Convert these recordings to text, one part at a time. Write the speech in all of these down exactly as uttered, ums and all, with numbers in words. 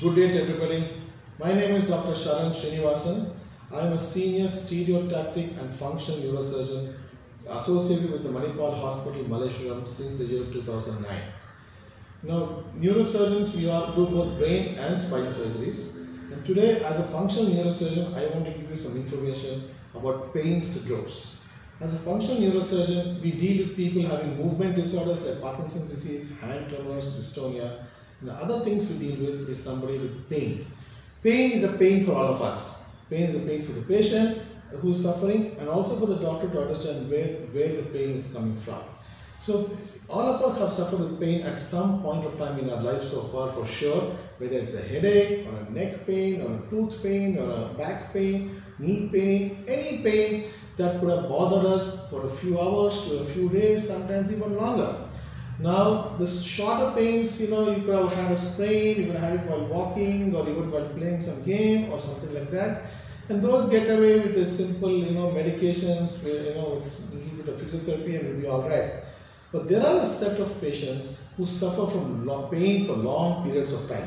Good day to everybody. My name is Doctor Sharan Srinivasan. I am a senior stereotactic and functional neurosurgeon associated with the Manipal Hospital Malleshwaram since the year two thousand nine. Now, neurosurgeons, we are do both brain and spine surgeries. And today, as a functional neurosurgeon, I want to give you some information about pain syndromes. As a functional neurosurgeon, we deal with people having movement disorders like Parkinson's disease, hand tremors, dystonia. And the other things we deal with is somebody with pain. Pain is a pain for all of us. Pain is a pain for the patient who is suffering and also for the doctor to understand where, where the pain is coming from. So all of us have suffered with pain at some point of time in our life so far, for sure, whether it's a headache or a neck pain or a tooth pain or a back pain, knee pain, any pain that could have bothered us for a few hours to a few days, sometimes even longer. Now, the shorter pains, you know, you could have had a sprain, you could have had it while walking, or you would while playing some game or something like that. And those get away with a simple, you know, medications, you know, it's a little bit of physiotherapy and it will be all right. But there are a set of patients who suffer from pain for long periods of time,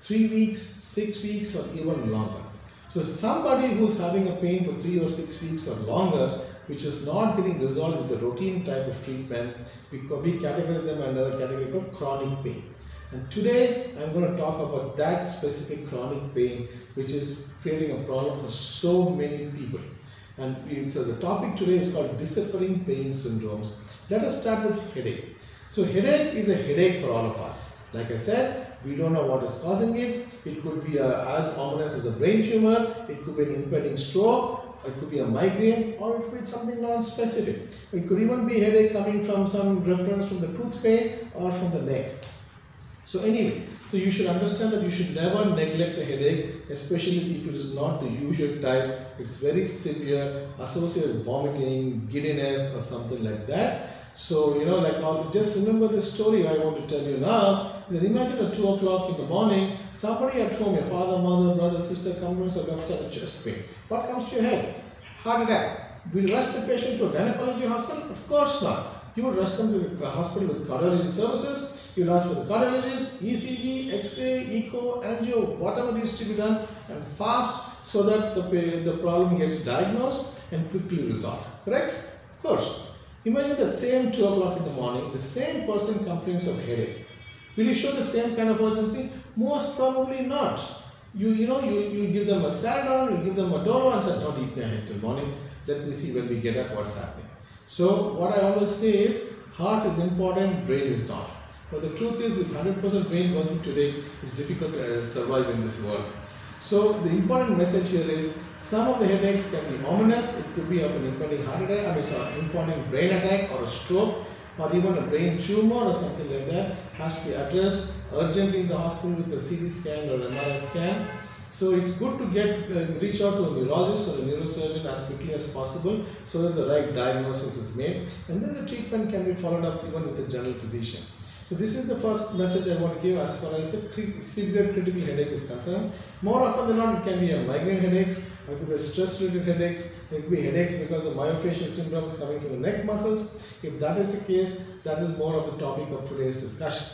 three weeks, six weeks, or even longer. So somebody who's having a pain for three or six weeks or longer, which is not getting resolved with the routine type of treatment, because we categorize them under another category called chronic pain. And today I'm going to talk about that specific chronic pain, which is creating a problem for so many people. And so the topic today is called deciphering pain syndromes. Let us start with headache. So headache is a headache for all of us. Like I said, we don't know what is causing it. It could be a, as ominous as a brain tumor, it could be an impending stroke, it could be a migraine, or it could be something non-specific. It could even be headache coming from some reference from the tooth pain or from the neck. So anyway, so you should understand that you should never neglect a headache, especially if it is not the usual type. It's very severe, associated with vomiting, giddiness, or something like that. So, you know, like I'll just remember this story I want to tell you now. Then imagine at two o'clock in the morning, somebody at home, your father, mother, brother, sister, comes with a chest pain. What comes to your head? Heart attack. Will you rush the patient to a gynecology hospital? Of course not. You would rush them to the hospital with cardiology services. You'll ask for the cardiologist, E C G, X-ray, echo, angio, whatever needs to be done, and fast so that the, the problem gets diagnosed and quickly resolved. Correct? Of course. Imagine the same two o'clock in the morning, the same person complains of headache. Will you show the same kind of urgency? Most probably not. You, you know, you, you give them a Saladon, you give them a Doro and say, don't eat my head till morning. Let me see when we get up what's happening. So what I always say is, heart is important, brain is not. But the truth is, with one hundred percent brain working today, it's difficult to survive in this world. So the important message here is, some of the headaches can be ominous. It could be of an impending heart attack, I mean, so an impending brain attack or a stroke, or even a brain tumor or something like that. Has to be addressed urgently in the hospital with a C T scan or M R I scan. So it's good to get uh, reach out to a neurologist or a neurosurgeon as quickly as possible so that the right diagnosis is made, and then the treatment can be followed up even with a general physician. So this is the first message I want to give as far as the severe critical headache is concerned. More often than not, it can be a migraine headaches, it could be stress-related headaches, it could be headaches because of myofascial syndromes coming from the neck muscles. If that is the case, that is more of the topic of today's discussion.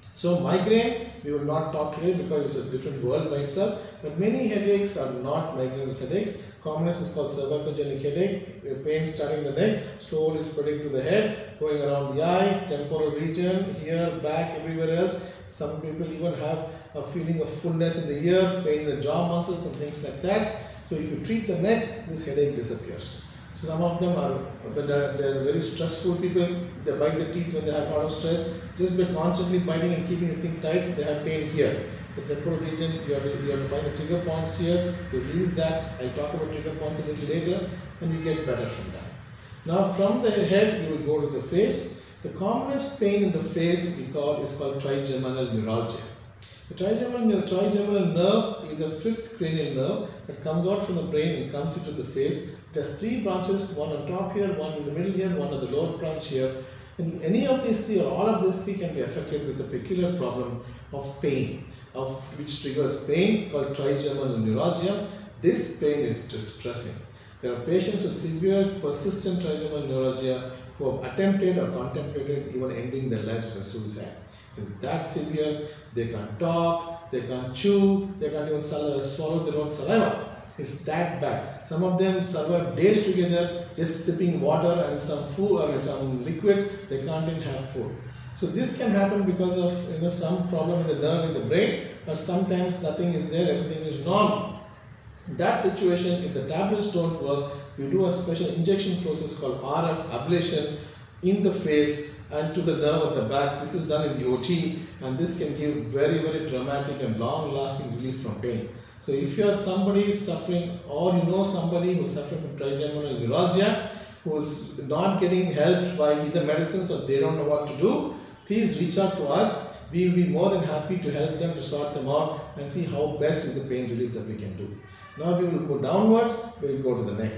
So migraine, we will not talk today because it's a different world by itself, but many headaches are not migraine headaches. Commonest is called cervicogenic headache, pain starting in the neck, slowly spreading to the head, going around the eye, temporal region, here, back, everywhere else. Some people even have a feeling of fullness in the ear, pain in the jaw muscles and things like that. So if you treat the neck, this headache disappears. So some of them are they're very stressful people, they bite their teeth when they have a lot of stress. Just by constantly biting and keeping the thing tight, they have pain here. The temporal region, you have, to, you have to find the trigger points here, you release that. I'll talk about trigger points a little later, and you get better from that. Now from the head, you will go to the face. The commonest pain in the face we call, is called trigeminal neuralgia. The trigeminal, trigeminal nerve is a fifth cranial nerve that comes out from the brain and comes into the face. It has three branches, one on top here, one in the middle here, one on the lower branch here. And any of these three or all of these three can be affected with a peculiar problem of pain, of which triggers pain called trigeminal neuralgia. This pain is distressing. There are patients with severe persistent trigeminal neuralgia who have attempted or contemplated even ending their lives by suicide. It's that severe. They can't talk, they can't chew, they can't even swallow their own saliva. It's that bad. Some of them survive days together just sipping water and some food or some liquids. They can't even have food. So this can happen because of you know some problem in the nerve in the brain, or sometimes nothing is there, everything is normal. In that situation, if the tablets don't work, we do a special injection process called R F ablation in the face and to the nerve of the back. This is done in the O T, and this can give very very dramatic and long lasting relief from pain. So if you are somebody suffering, or you know somebody who is suffering from trigeminal neuralgia, who is not getting helped by either medicines or they don't know what to do, please reach out to us. We will be more than happy to help them, to sort them out and see how best is the pain relief that we can do. Now we will go downwards, we will go to the neck.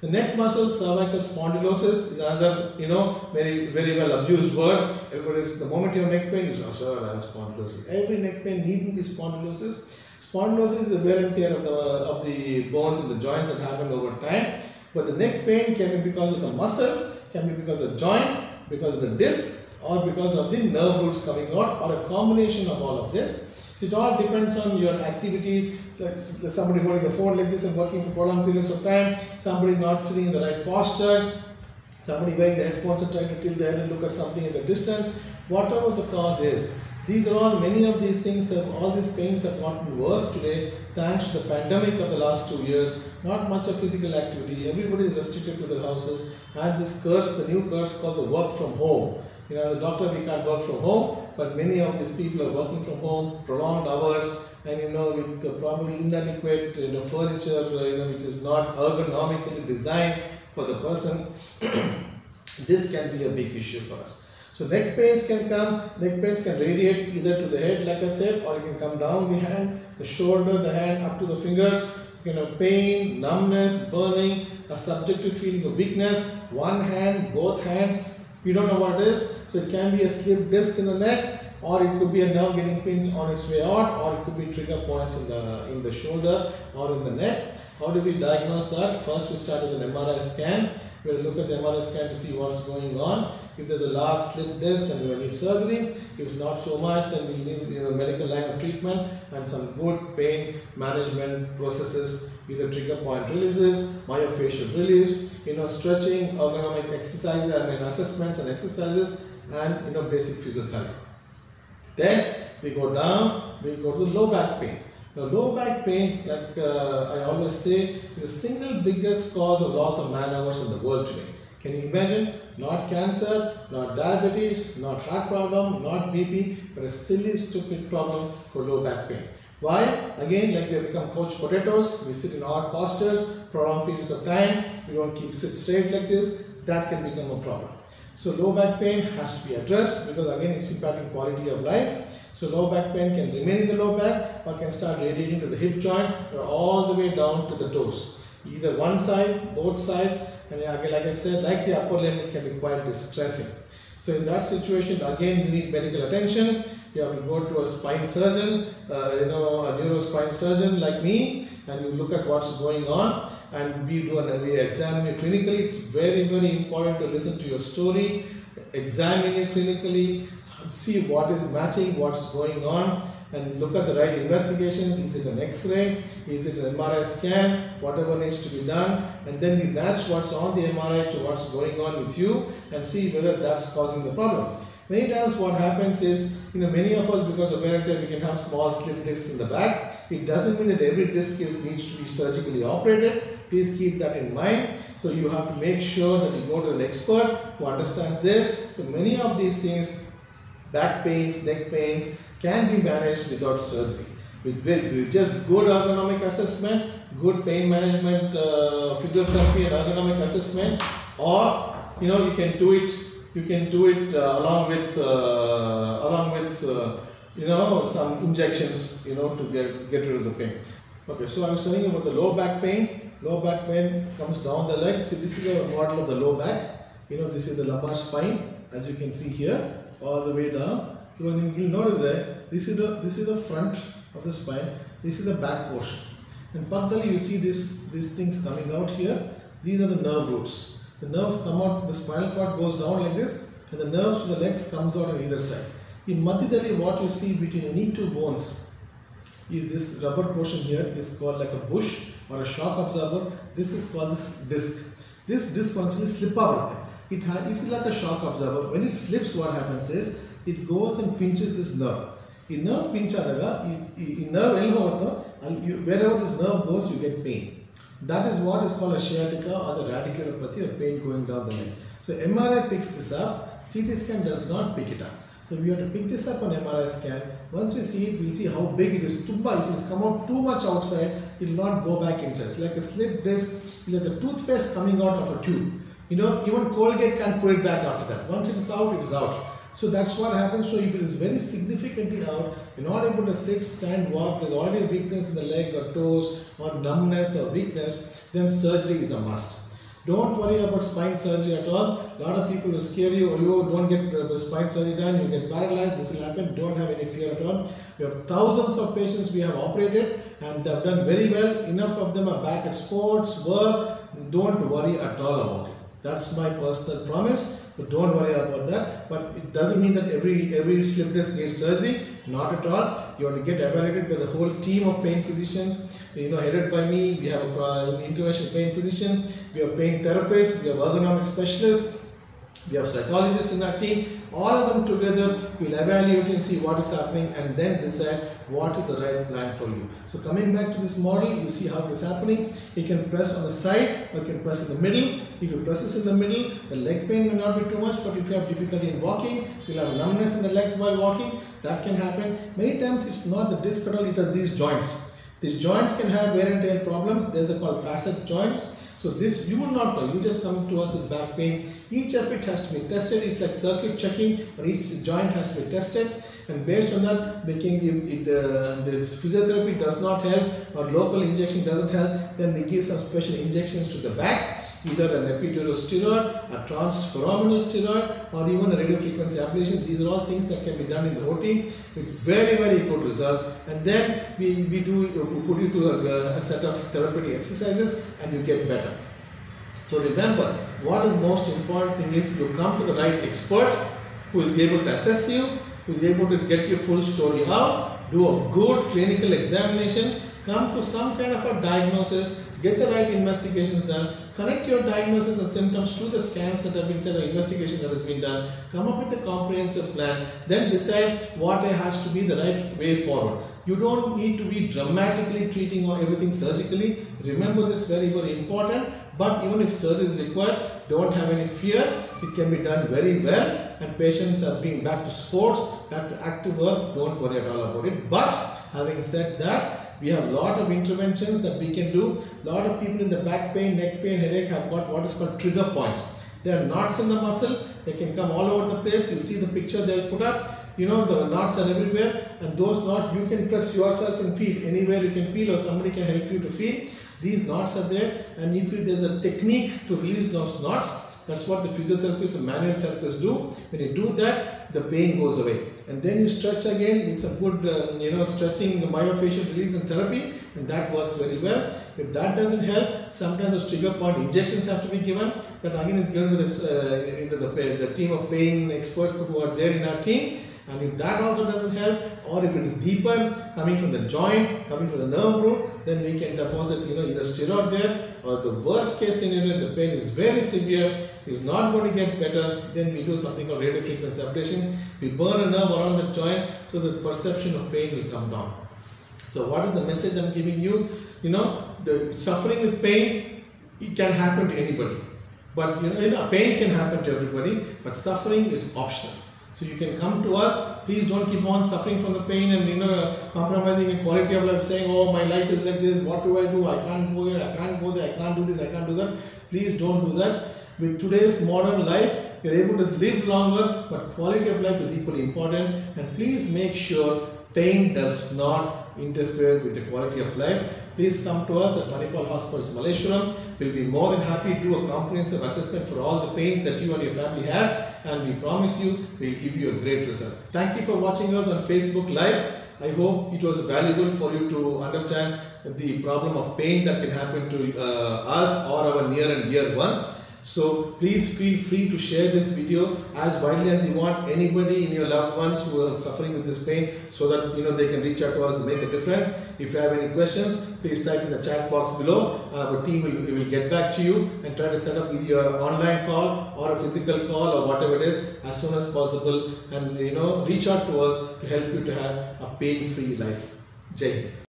The neck muscle, cervical spondylosis is another, you know, very, very well abused word. Everybody's, the moment you have neck pain, you say, oh, sir, I have spondylosis. Every neck pain needn't be spondylosis. Spondylosis is the wear and tear of the, of the bones and the joints that happen over time. But the neck pain can be because of the muscle, can be because of the joint, because of the disc, or because of the nerve roots coming out, or a combination of all of this. So it all depends on your activities. Like somebody holding the phone like this and working for prolonged periods of time, somebody not sitting in the right posture, somebody wearing the headphones and trying to tilt the head and look at something at the distance. Whatever the cause is, these are all, many of these things have, all these pains have gotten worse today thanks to the pandemic of the last two years. Not much of physical activity, everybody is restricted to their houses, and this curse, the new curse called the work from home. You know, as a doctor, we can't work from home, but many of these people are working from home, prolonged hours, and you know, with the probably inadequate you know, furniture, you know, which is not ergonomically designed for the person. This can be a big issue for us. So neck pains can come, neck pains can radiate either to the head, like I said, or it can come down the hand, the shoulder, the hand, up to the fingers. You know, pain, numbness, burning, a subjective feeling of weakness, one hand, both hands, you don't know what it is. So it can be a slip disc in the neck, or it could be a nerve getting pinched on its way out, or it could be trigger points in the, in the shoulder or in the neck. How do we diagnose that? First we start with an M R I scan. We will look at the M R I scan to see what's going on. If there's a large slip disc, then we will need surgery. If not so much, then we need you know, medical line of treatment and some good pain management processes, either trigger point releases, myofascial release, you know, stretching, ergonomic exercises, I mean assessments and exercises, and you know, basic physiotherapy. Then we go down, we go to the low back pain. Now low back pain, like uh, I always say, is the single biggest cause of loss of man hours in the world today. Can you imagine? Not cancer, not diabetes, not heart problem, not B P, but a silly stupid problem for low back pain. Why? Again, like we have become couch potatoes, we sit in odd postures, prolonged periods of time, we don't keep sit straight like this, that can become a problem. So low back pain has to be addressed because again it's impacting quality of life. So low back pain can remain in the low back or can start radiating to the hip joint or all the way down to the toes. Either one side, both sides, and again, like I said, like the upper limb, it can be quite distressing. So in that situation, again you need medical attention. You have to go to a spine surgeon, uh, you know, a neurospine surgeon like me, and you look at what's going on. And we do an we examine you clinically. It's very, very important to listen to your story, examine you clinically, see what is matching, what's going on, and look at the right investigations. Is it an X-ray? Is it an M R I scan? Whatever needs to be done, and then we match what's on the M R I to what's going on with you, and see whether that's causing the problem. Many times what happens is, you know, many of us, because of wear and tear, we can have small slip discs in the back. It doesn't mean that every disc is, needs to be surgically operated. Please keep that in mind. So you have to make sure that you go to an expert who understands this. So many of these things, back pains, neck pains, can be managed without surgery. With, with, with just good ergonomic assessment, good pain management, uh, physiotherapy and ergonomic assessments, or you know, you can do it, you can do it uh, along with, uh, along with uh, you know, some injections, you know, to get, get rid of the pain. Okay, so I was telling you about the low back pain. Low back pain comes down the leg. See, this is a model of the low back. You know, this is the lumbar spine, as you can see here, all the way down. You will notice that this is the this is the front of the spine. This is the back portion. And partially you see this these things coming out here. These are the nerve roots. The nerves come out. The spinal cord goes down like this, and the nerves to the legs comes out on either side. In Madhyadali, what you see between any two bones is this rubber portion here is called like a bush or a shock absorber. This is called this disc. This disc constantly slip out. It, it is like a shock absorber. When it slips, what happens is it goes and pinches this nerve. In nerve pinch, in nerve, wherever this nerve goes, you get pain. That is what is called a sciatica or the radiculopathy or pain going down the leg. So M R I picks this up, C T scan does not pick it up. So we have to pick this up on M R I scan. Once we see it, we will see how big it is. If it has come out too much outside, it will not go back inside. It's like a slip disc, like the toothpaste coming out of a tube. You know, even Colgate can't pull it back after that. Once it is out, it is out. So that's what happens. So if it is very significantly out, you're not able to sit, stand, walk, there's already a weakness in the leg or toes or numbness or weakness, then surgery is a must. Don't worry about spine surgery at all. A lot of people will scare you, or you don't get spine surgery done, you get paralyzed, this will happen, don't have any fear at all. We have thousands of patients we have operated and they've done very well. Enough of them are back at sports, work, don't worry at all about it. That's my personal promise, so don't worry about that. But it doesn't mean that every every slip disc needs surgery, not at all. You have to get evaluated by the whole team of pain physicians, you know, headed by me. We have an interventional pain physician, we have pain therapists, we have ergonomic specialists, we have psychologists in our team. All of them together will evaluate and see what is happening and then decide what is the right plan for you. So coming back to this model, you see how it is happening. You can press on the side or you can press in the middle. If you press this in the middle, the leg pain may not be too much, but if you have difficulty in walking, you'll have numbness in the legs while walking. That can happen. Many times it's not the disc at all, it has these joints. These joints can have wear and tear problems. There's a called facet joints. So this you will not know, you just come to us with back pain. Each of it has to be tested, it's like circuit checking, or each joint has to be tested, and based on that, we can give, if the, the physiotherapy does not help or local injection doesn't help, then we give some special injections to the back, either an epidural steroid, a transforaminal steroid, or even a radio frequency ablation. These are all things that can be done in the routine with very, very good results. And then we, we do we put you through a, a set of therapeutic exercises and you get better. So remember, what is most important thing is you come to the right expert who is able to assess you, who is able to get your full story out, do a good clinical examination, come to some kind of a diagnosis, get the right investigations done, connect your diagnosis and symptoms to the scans that have been said or investigation that has been done, come up with a comprehensive plan, then decide what has to be the right way forward. You don't need to be dramatically treating or everything surgically. Remember this, very, very important. But even if surgery is required, don't have any fear. It can be done very well and patients are being back to sports, back to active work. Don't worry at all about it. But having said that, we have a lot of interventions that we can do. A lot of people in the back pain, neck pain, headache have got what is called trigger points. They are knots in the muscle. They can come all over the place. You'll see the picture they'll put up. You know, the knots are everywhere. And those knots, you can press yourself and feel. Anywhere you can feel or somebody can help you to feel. These knots are there. And if there's a technique to release those knots, that's what the physiotherapists and manual therapists do. When you do that, the pain goes away. And then you stretch again. It's a good, uh, you know, stretching, myofascial release and therapy, and that works very well. If that doesn't help, sometimes those trigger point injections have to be given. That again is given with this, uh, either the, the team of pain experts who are there in our team. And if that also doesn't help, or if it is deeper, coming from the joint, coming from the nerve root, then we can deposit, you know, either steroid there, or the worst case scenario, the pain is very severe, is not going to get better, then we do something called radio frequency ablation. We burn a nerve around the joint, so the perception of pain will come down. So what is the message I'm giving you? You know, the suffering with pain, it can happen to anybody. But, you know, you know, pain can happen to everybody, but suffering is optional. So you can come to us. Please don't keep on suffering from the pain and, you know, compromising the quality of life, saying, oh, my life is like this, what do I do, I can't go here, I can't go there, I can't do this, I can't do that. Please don't do that. With today's modern life, you're able to live longer, but quality of life is equally important. And please make sure pain does not interfere with the quality of life. Please come to us at Manipal Hospital Malleshwaram. We'll be more than happy to do a comprehensive assessment for all the pains that you and your family has. And we promise you, we'll give you a great result. Thank you for watching us on Facebook Live. I hope it was valuable for you to understand the problem of pain that can happen to uh, us or our near and dear ones. So please feel free to share this video as widely as you want. Anybody in your loved ones who are suffering with this pain, so that you know they can reach out to us to make a difference. If you have any questions, please type in the chat box below. Our uh, team will, will get back to you and try to set up either an online call or a physical call or whatever it is as soon as possible. And you know, reach out to us to help you to have a pain-free life. Jai Hind.